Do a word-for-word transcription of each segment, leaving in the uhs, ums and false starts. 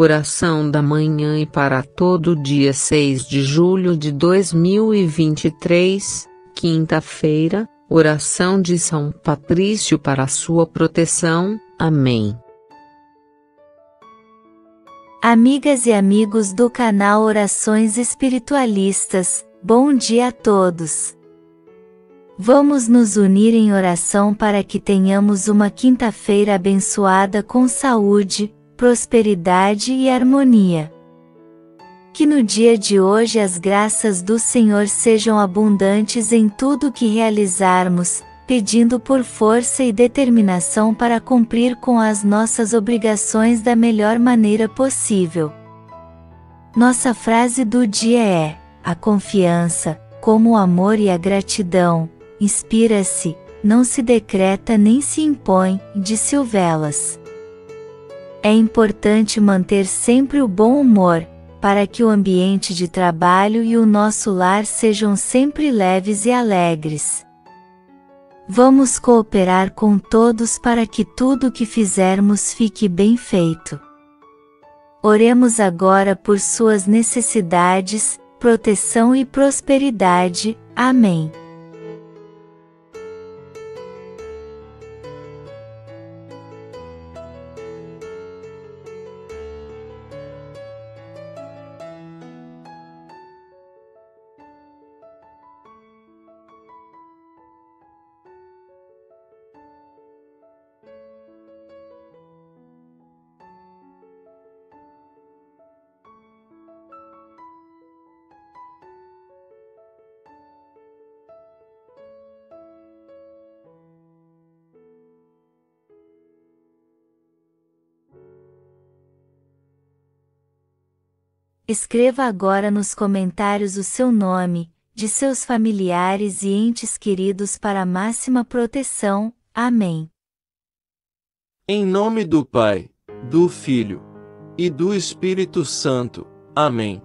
Oração da manhã e para todo dia seis de julho de dois mil e vinte e três, quinta-feira, oração de São Patrício para sua proteção. Amém. Amigas e amigos do canal Orações Espiritualistas, bom dia a todos! Vamos nos unir em oração para que tenhamos uma quinta-feira abençoada com saúde, prosperidade e harmonia. Que no dia de hoje as graças do Senhor sejam abundantes em tudo que realizarmos, pedindo por força e determinação para cumprir com as nossas obrigações da melhor maneira possível. Nossa frase do dia é: a confiança, como o amor e a gratidão, inspira-se, não se decreta nem se impõe, disse o Velas. É importante manter sempre o bom humor, para que o ambiente de trabalho e o nosso lar sejam sempre leves e alegres. Vamos cooperar com todos para que tudo o que fizermos fique bem feito. Oremos agora por suas necessidades, proteção e prosperidade. Amém. Escreva agora nos comentários o seu nome, de seus familiares e entes queridos para máxima proteção. Amém. Em nome do Pai, do Filho e do Espírito Santo. Amém.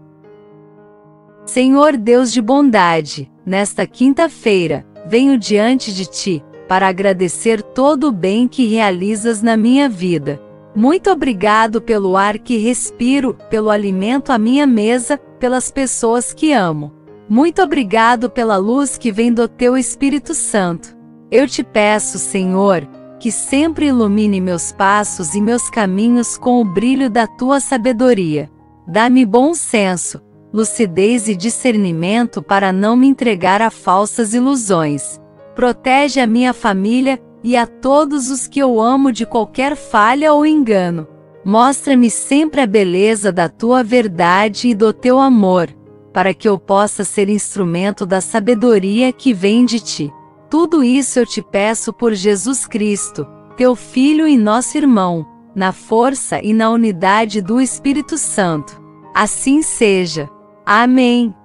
Senhor Deus de bondade, nesta quinta-feira, venho diante de Ti, para agradecer todo o bem que realizas na minha vida. Muito obrigado pelo ar que respiro, pelo alimento à minha mesa, pelas pessoas que amo. Muito obrigado pela luz que vem do Teu Espírito Santo. Eu te peço, Senhor, que sempre ilumine meus passos e meus caminhos com o brilho da Tua sabedoria. Dá-me bom senso, lucidez e discernimento para não me entregar a falsas ilusões. Protege a minha família e a todos os que eu amo de qualquer falha ou engano. Mostra-me sempre a beleza da Tua verdade e do Teu amor, para que eu possa ser instrumento da sabedoria que vem de Ti. Tudo isso eu te peço por Jesus Cristo, Teu Filho e nosso irmão, na força e na unidade do Espírito Santo. Assim seja. Amém.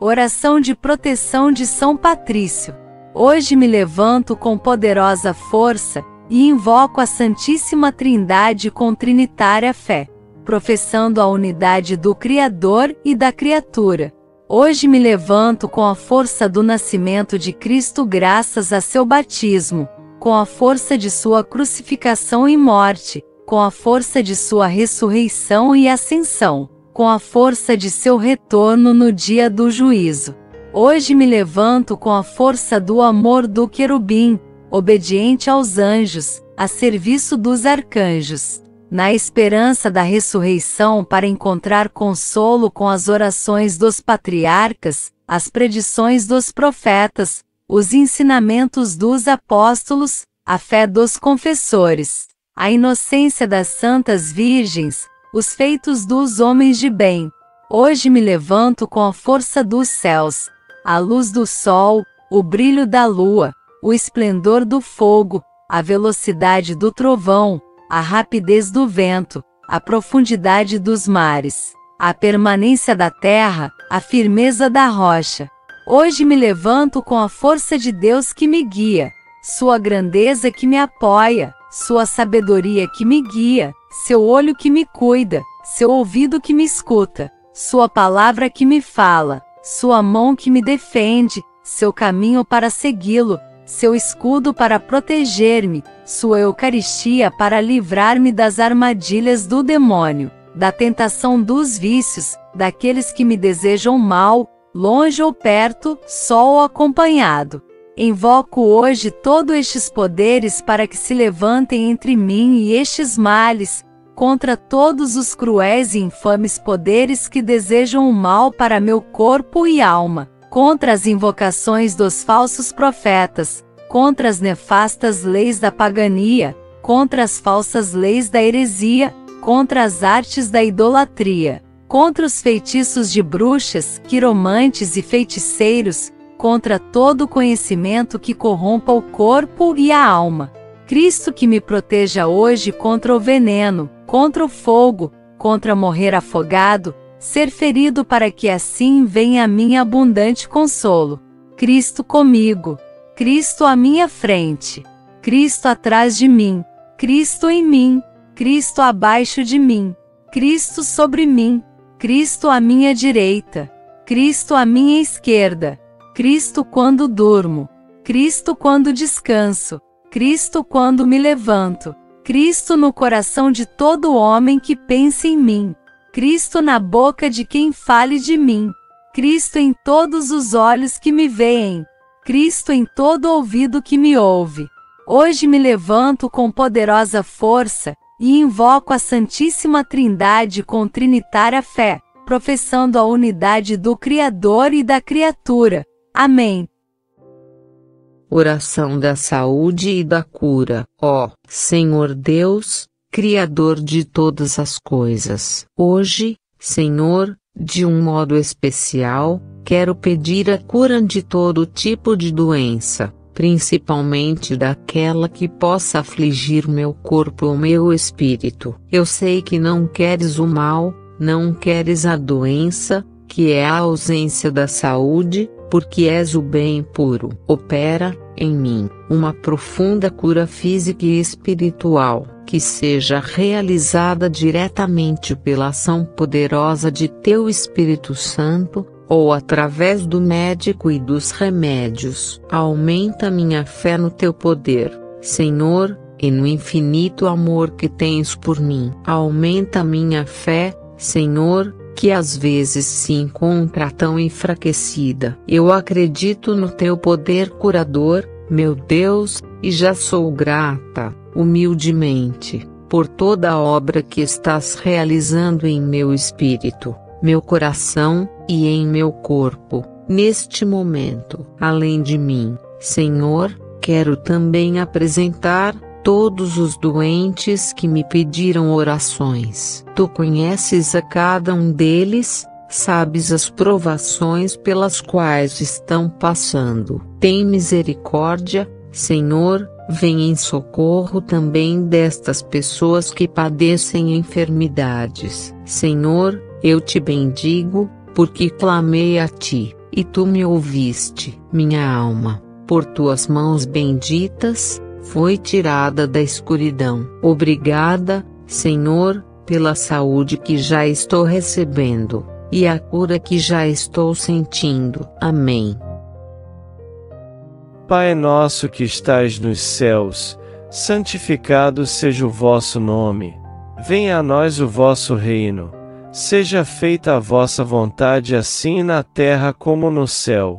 Oração de proteção de São Patrício. Hoje me levanto com poderosa força e invoco a Santíssima Trindade com trinitária fé, professando a unidade do Criador e da criatura. Hoje me levanto com a força do nascimento de Cristo graças a seu batismo, com a força de sua crucificação e morte, com a força de sua ressurreição e ascensão, com a força de seu retorno no dia do juízo. Hoje me levanto com a força do amor do querubim, obediente aos anjos, a serviço dos arcanjos, na esperança da ressurreição para encontrar consolo com as orações dos patriarcas, as predições dos profetas, os ensinamentos dos apóstolos, a fé dos confessores, a inocência das santas virgens, os feitos dos homens de bem. Hoje me levanto com a força dos céus, a luz do sol, o brilho da lua, o esplendor do fogo, a velocidade do trovão, a rapidez do vento, a profundidade dos mares, a permanência da terra, a firmeza da rocha. Hoje me levanto com a força de Deus que me guia, sua grandeza que me apoia, sua sabedoria que me guia, seu olho que me cuida, seu ouvido que me escuta, sua palavra que me fala, sua mão que me defende, seu caminho para segui-lo, seu escudo para proteger-me, sua Eucaristia para livrar-me das armadilhas do demônio, da tentação dos vícios, daqueles que me desejam mal, longe ou perto, só ou acompanhado. Invoco hoje todos estes poderes para que se levantem entre mim e estes males, contra todos os cruéis e infames poderes que desejam o mal para meu corpo e alma, contra as invocações dos falsos profetas, contra as nefastas leis da pagania, contra as falsas leis da heresia, contra as artes da idolatria, contra os feitiços de bruxas, quiromantes e feiticeiros, contra todo conhecimento que corrompa o corpo e a alma. Cristo que me proteja hoje contra o veneno, contra o fogo, contra morrer afogado, ser ferido para que assim venha a minha abundante consolo. Cristo comigo, Cristo à minha frente, Cristo atrás de mim, Cristo em mim, Cristo abaixo de mim, Cristo sobre mim, Cristo à minha direita, Cristo à minha esquerda, Cristo quando durmo, Cristo quando descanso, Cristo quando me levanto, Cristo no coração de todo homem que pense em mim, Cristo na boca de quem fale de mim, Cristo em todos os olhos que me veem, Cristo em todo ouvido que me ouve. Hoje me levanto com poderosa força e invoco a Santíssima Trindade com trinitária fé, professando a unidade do Criador e da criatura. Amém. Oração da saúde e da cura. Ó Senhor Deus, Criador de todas as coisas. Hoje, Senhor, de um modo especial, quero pedir a cura de todo tipo de doença, principalmente daquela que possa afligir meu corpo ou meu espírito. Eu sei que não queres o mal, não queres a doença, que é a ausência da saúde, porque és o bem puro. Opera, em mim, uma profunda cura física e espiritual, que seja realizada diretamente pela ação poderosa de Teu Espírito Santo, ou através do médico e dos remédios. Aumenta minha fé no Teu poder, Senhor, e no infinito amor que tens por mim. Aumenta minha fé, Senhor, que às vezes se encontra tão enfraquecida. Eu acredito no Teu poder curador, meu Deus, e já sou grata, humildemente, por toda a obra que estás realizando em meu espírito, meu coração, e em meu corpo, neste momento. Além de mim, Senhor, quero também apresentar todos os doentes que me pediram orações. Tu conheces a cada um deles, sabes as provações pelas quais estão passando. Tem misericórdia, Senhor, vem em socorro também destas pessoas que padecem enfermidades. Senhor, eu te bendigo, porque clamei a Ti, e Tu me ouviste. Minha alma, por Tuas mãos benditas, foi tirada da escuridão. Obrigada, Senhor, pela saúde que já estou recebendo, e a cura que já estou sentindo. Amém. Pai nosso que estais nos céus, santificado seja o vosso nome. Venha a nós o vosso reino. Seja feita a vossa vontade, assim na terra como no céu.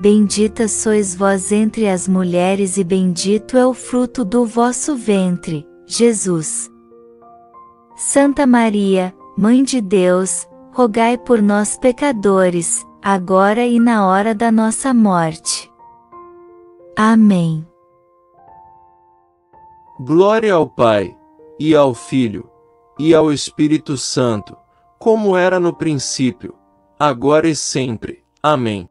Bendita sois vós entre as mulheres e bendito é o fruto do vosso ventre, Jesus. Santa Maria, Mãe de Deus, rogai por nós pecadores, agora e na hora da nossa morte. Amém. Glória ao Pai, e ao Filho, e ao Espírito Santo, como era no princípio, agora e sempre. Amém.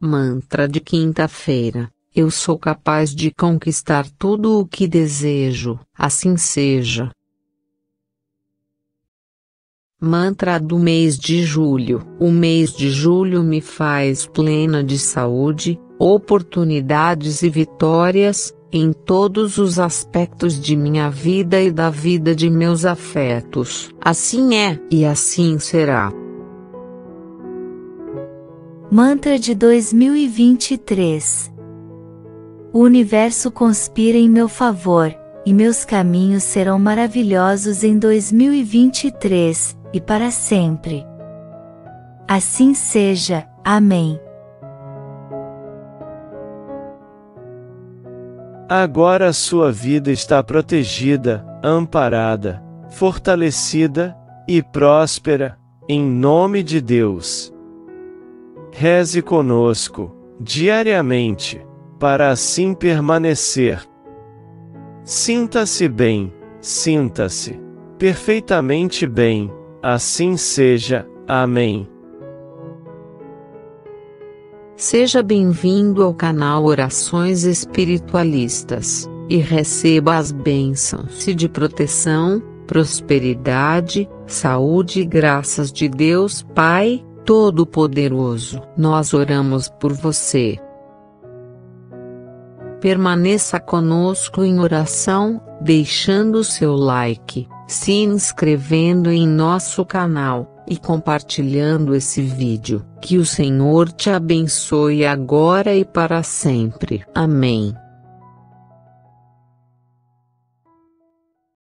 Mantra de quinta-feira. Eu sou capaz de conquistar tudo o que desejo, assim seja. Mantra do mês de julho. O mês de julho me faz plena de saúde, oportunidades e vitórias, em todos os aspectos de minha vida e da vida de meus afetos. Assim é e assim será. Mantra de dois mil e vinte e três. O universo conspira em meu favor, e meus caminhos serão maravilhosos em dois mil e vinte e três, e para sempre. Assim seja, amém. Agora a sua vida está protegida, amparada, fortalecida e próspera, em nome de Deus. Reze conosco, diariamente, para assim permanecer. Sinta-se bem, sinta-se perfeitamente bem, assim seja, amém. Seja bem-vindo ao canal Orações Espiritualistas, e receba as bênçãos de proteção, prosperidade, saúde e graças de Deus Pai, Todo-Poderoso. Nós oramos por você. Permaneça conosco em oração, deixando o seu like, se inscrevendo em nosso canal e compartilhando esse vídeo. Que o Senhor te abençoe agora e para sempre. Amém.